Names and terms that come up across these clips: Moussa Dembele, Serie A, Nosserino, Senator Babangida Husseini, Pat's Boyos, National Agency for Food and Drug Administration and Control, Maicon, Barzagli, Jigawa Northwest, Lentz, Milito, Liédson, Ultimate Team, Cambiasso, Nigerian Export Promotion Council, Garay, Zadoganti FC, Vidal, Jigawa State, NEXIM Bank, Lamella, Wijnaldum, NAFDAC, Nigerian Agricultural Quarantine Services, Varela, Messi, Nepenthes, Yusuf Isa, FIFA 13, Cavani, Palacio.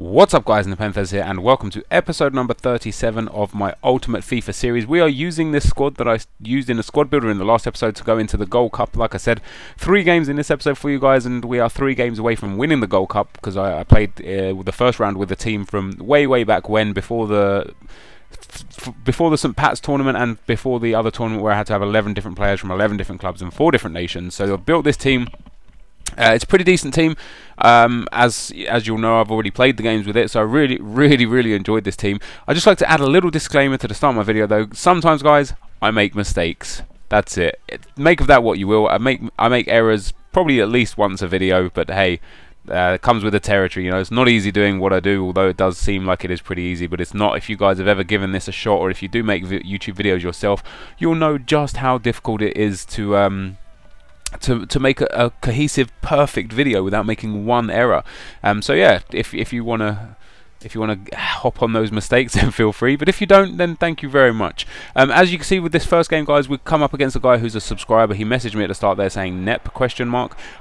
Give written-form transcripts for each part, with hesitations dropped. What's up guys, Nepenthes here and welcome to episode number 37 of my Ultimate FIFA series. We are using this squad that I used in the squad builder in the last episode to go into the Gold Cup. Like I said, 3 games in this episode for you guys, and we are 3 games away from winning the Gold Cup because I played the first round with a team from way back when, before the St. Pat's tournament and before the other tournament where I had to have 11 different players from 11 different clubs and 4 different nations. So I built this team. It's a pretty decent team. As you'll know, I've already played the games with it, so I really enjoyed this team. I'd just like to add a little disclaimer to the start of my video though. Sometimes guys, I make mistakes. That's it. Make of that what you will. I make errors probably at least once a video, but hey, it comes with the territory, you know. It's not easy doing what I do, although it does seem like it is pretty easy, but it's not. If you guys have ever given this a shot, or if you do make YouTube videos yourself, you'll know just how difficult it is to make a cohesive, perfect video without making one error. So yeah, if you wanna hop on those mistakes, then feel free. But if you don't, then thank you very much. As you can see with this first game, guys, we come up against a guy who's a subscriber. He messaged me at the start there saying "Nep?" I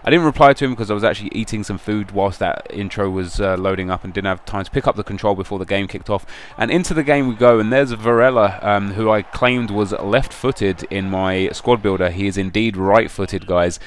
didn't reply to him because I was actually eating some food whilst that intro was loading up and didn't have time to pick up the control before the game kicked off. And into the game we go, and there's Varela, who I claimed was left-footed in my squad builder. He is indeed right-footed, guys.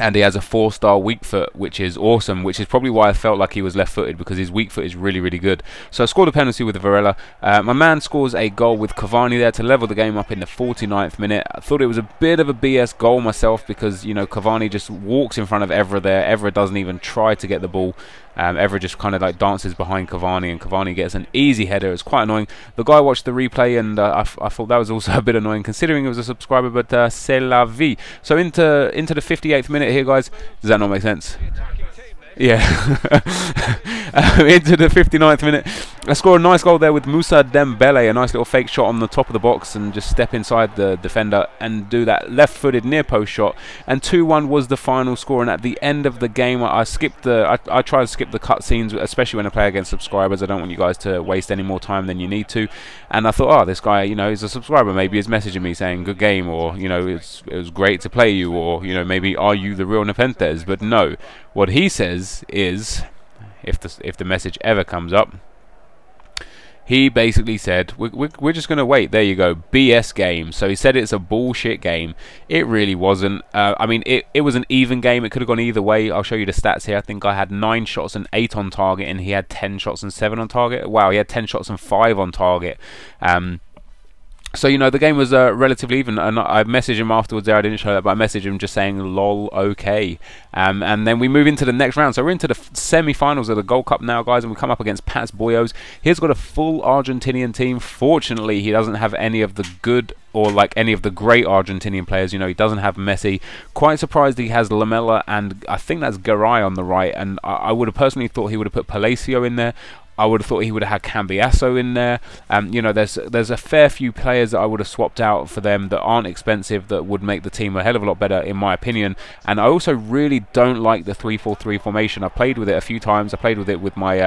And he has a 4-star weak foot, which is awesome, which is probably why I felt like he was left-footed, because his weak foot is really good. So I scored a penalty with Varela. My man scores a goal with Cavani there to level the game up in the 49th minute. I thought it was a bit of a BS goal myself because, you know, Cavani just walks in front of Evra there. Evra doesn't even try to get the ball. Evra just kind of like dances behind Cavani, and Cavani gets an easy header. It's quite annoying. The guy watched the replay, and I thought that was also a bit annoying considering it was a subscriber, but c'est la vie. So into the 58th minute here, guys. Does that not make sense? Yeah. Into the 59th minute. I score a nice goal there with Moussa Dembele, a nice little fake shot on the top of the box and just step inside the defender and do that left-footed near post shot. And 2-1 was the final score. And at the end of the game, I try to skip the cutscenes, especially when I play against subscribers. I don't want you guys to waste any more time than you need to. And I thought, oh, this guy, you know, he's a subscriber. Maybe he's messaging me saying good game, or, you know, it was great to play you, or, you know, maybe are you the real Nepenthes? But no, what he says is, if the message ever comes up, he basically said, we're just going to wait. There you go. BS game. So he said it's a bullshit game. It really wasn't. I mean, it was an even game. It could have gone either way. I'll show you the stats here. I think I had 9 shots and 8 on target, and he had 10 shots and 7 on target. Wow, he had 10 shots and 5 on target. So, you know, the game was relatively even, and I messaged him afterwards there. I didn't show that, but I messaged him just saying, lol, okay. And then we move into the next round. So we're into the semi-finals of the Gold Cup now, guys, and we come up against Pat's Boyos. He's got a full Argentinian team. Fortunately, he doesn't have any of the good, or like any of the great Argentinian players. You know, he doesn't have Messi. Quite surprised he has Lamella, and I think that's Garay on the right. And I would have personally thought he would have put Palacio in there. I would have thought he would have had Cambiasso in there. You know, there's a fair few players that I would have swapped out for them that aren't expensive, that would make the team a hell of a lot better, in my opinion. And I also really don't like the 3-4-3 formation. I played with it a few times. I played with it with my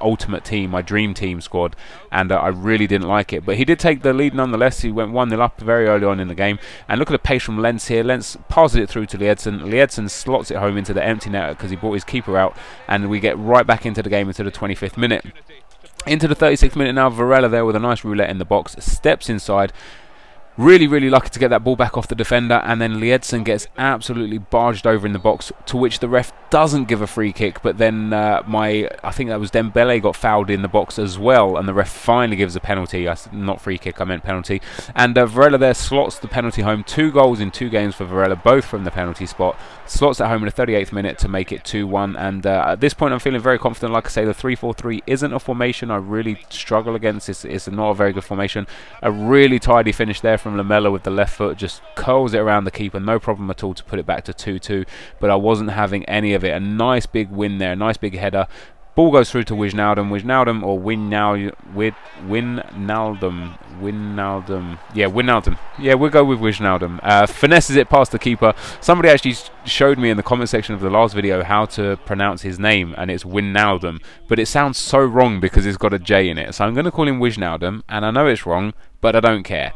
ultimate team, my dream team squad, and I really didn't like it. But he did take the lead nonetheless. He went 1-0 up very early on in the game. And look at the pace from Lentz here. Lentz passes it through to Liédson. Liédson slots it home into the empty net because he brought his keeper out, and we get right back into the game into the 25th minute. Into the 36th minute now, Varela there with a nice roulette in the box, steps inside. Really lucky to get that ball back off the defender, and then Liédson gets absolutely barged over in the box, to which the ref doesn't give a free kick, but then I think that was Dembele got fouled in the box as well, and the ref finally gives a penalty. Not free kick, I meant penalty. And Varela there slots the penalty home. 2 goals in 2 games for Varela, both from the penalty spot. Slots at home in the 38th minute to make it 2-1, and at this point I'm feeling very confident. Like I say, the 3-4-3 isn't a formation I really struggle against. It's not a very good formation. A really tidy finish there from Lamella with the left foot, just curls it around the keeper, no problem at all, to put it back to 2-2. But I wasn't having any of it. A nice big win there, a nice big header. Ball goes through to Wijnaldum. Wijnaldum. Yeah, we'll go with Wijnaldum. Finesses it past the keeper. Somebody actually showed me in the comment section of the last video how to pronounce his name, and it's Wijnaldum. But it sounds so wrong because it's got a J in it. So I'm going to call him Wijnaldum, and I know it's wrong, but I don't care.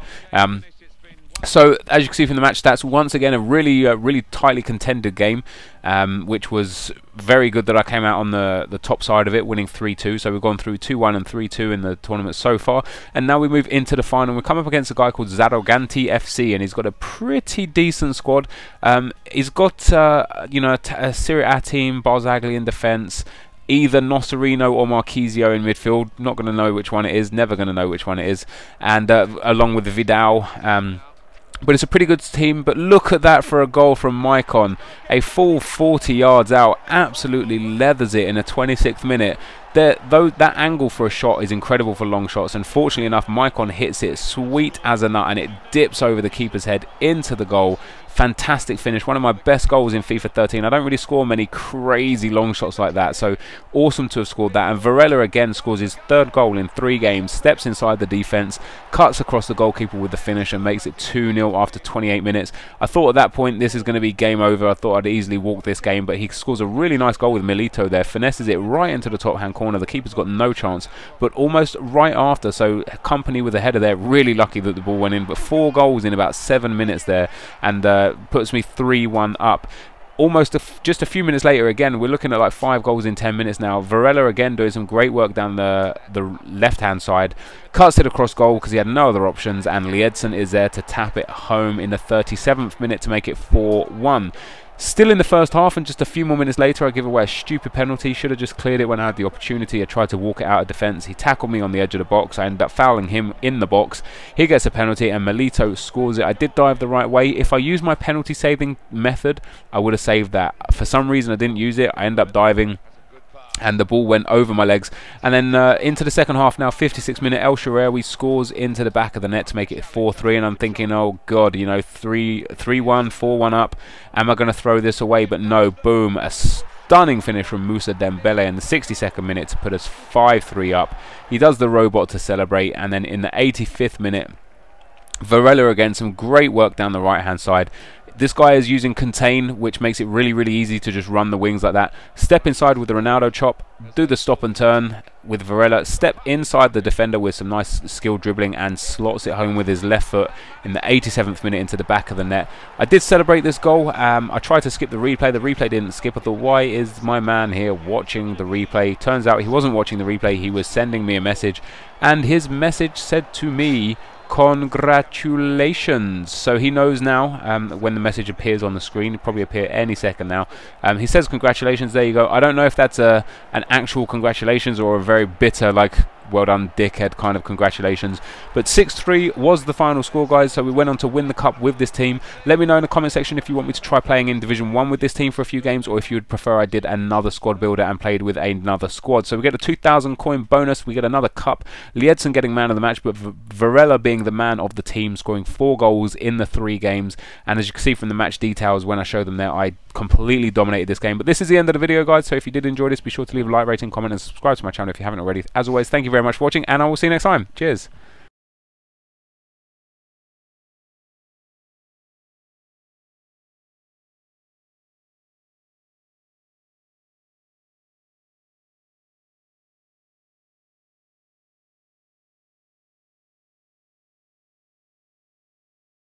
So, as you can see from the match stats, once again, a really tightly contended game, which was very good that I came out on the top side of it, winning 3-2. So we've gone through 2-1 and 3-2 in the tournament so far. And now we move into the final. We come up against a guy called Zadoganti FC, and he's got a pretty decent squad. He's got, you know, a Serie A team, Barzagli in defence, either Nosserino or Marchisio in midfield. Not going to know which one it is, never going to know which one it is. And along with Vidal... but it's a pretty good team. But look at that for a goal from Maicon. A full 40 yards out. Absolutely leathers it in the 26th minute. That angle for a shot is incredible for long shots. And fortunately enough, Maicon hits it sweet as a nut. And it dips over the keeper's head into the goal. Fantastic finish. One of my best goals in FIFA 13. I don't really score many crazy long shots like that. So awesome to have scored that. And Varela again scores his third goal in 3 games. Steps inside the defence. Cuts across the goalkeeper with the finish. And makes it 2-0 after 28 minutes. I thought at that point this is going to be game over. I thought I'd easily walk this game. But he scores a really nice goal with Milito there. Finesses it right into the top hand corner. The keeper's got no chance. But almost right after. So Company with the header there. Really lucky that the ball went in. But 4 goals in about 7 minutes there. And... puts me 3-1 up. Almost just a few minutes later, again, we're looking at like 5 goals in 10 minutes now. Varela again doing some great work down the left-hand side. Cuts it across goal because he had no other options, and Liédson is there to tap it home in the 37th minute to make it 4-1. Still in the first half, and just a few more minutes later I give away a stupid penalty. Should have just cleared it when I had the opportunity. I tried to walk it out of defence. He tackled me on the edge of the box. I ended up fouling him in the box. He gets a penalty and Milito scores it. I did dive the right way. If I used my penalty saving method, I would have saved that. For some reason I didn't use it. I ended up diving and the ball went over my legs. And then into the second half now, 56th minute, El Shaarawy scores into the back of the net to make it 4-3. And I'm thinking, oh God, you know, 3-1, 4-1 up. Am I going to throw this away? But no, boom, a stunning finish from Moussa Dembele in the 62nd minute to put us 5-3 up. He does the robot to celebrate. And then in the 85th minute, Varela again, some great work down the right-hand side. This guy is using contain, which makes it really easy to just run the wings like that. Step inside with the Ronaldo chop, do the stop and turn with Varela, step inside the defender with some nice skilled dribbling, and slots it home with his left foot in the 87th minute into the back of the net. I did celebrate this goal. I tried to skip the replay. The replay didn't skip. I thought, why is my man here watching the replay? Turns out he wasn't watching the replay. He was sending me a message, and his message said to me, congratulations. So he knows now when the message appears on the screen. It'll probably appear any second now. He says congratulations. There you go. I don't know if that's an actual congratulations or a very bitter, like, well done dickhead kind of congratulations. But 6-3 was the final score, guys. So we went on to win the cup with this team. Let me know in the comment section if you want me to try playing in Division 1 with this team for a few games, or if you would prefer I did another squad builder and played with another squad. So we get a 2,000 coin bonus. We get another cup. Liédson getting man of the match, but Varela being the man of the team, scoring 4 goals in the 3 games. And as you can see from the match details when I show them there, I completely dominated this game. But this is the end of the video, guys. So if you did enjoy this, be sure to leave a like, rating, comment, and subscribe to my channel if you haven't already. As always, thank you very much for watching, and I will see you next time. Cheers.